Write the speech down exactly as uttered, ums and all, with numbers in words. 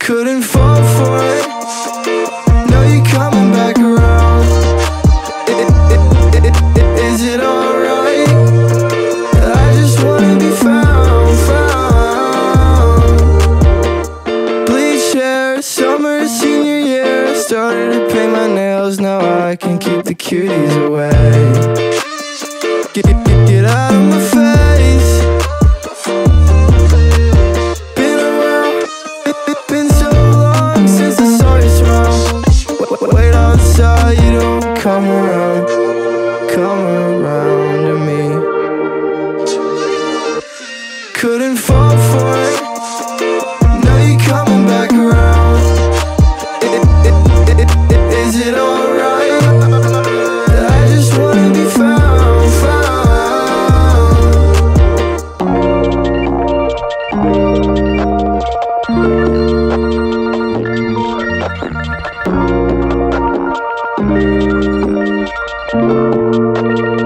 Couldn't fall for it. Know you're coming back around. It, it, it, it, it, is it alright? I just wanna be found, found. Bleach hair, summer, senior year. Started to paint my nails, now I can keep the cuties away. Get, get, get out of my face. Been around, it's been so long since I saw you smile. Wait outside, you don't come around. Come around to me. Couldn't fall for it. Now you're coming back around. It, it, it, it, it, is it alright? I just wanna be found, found.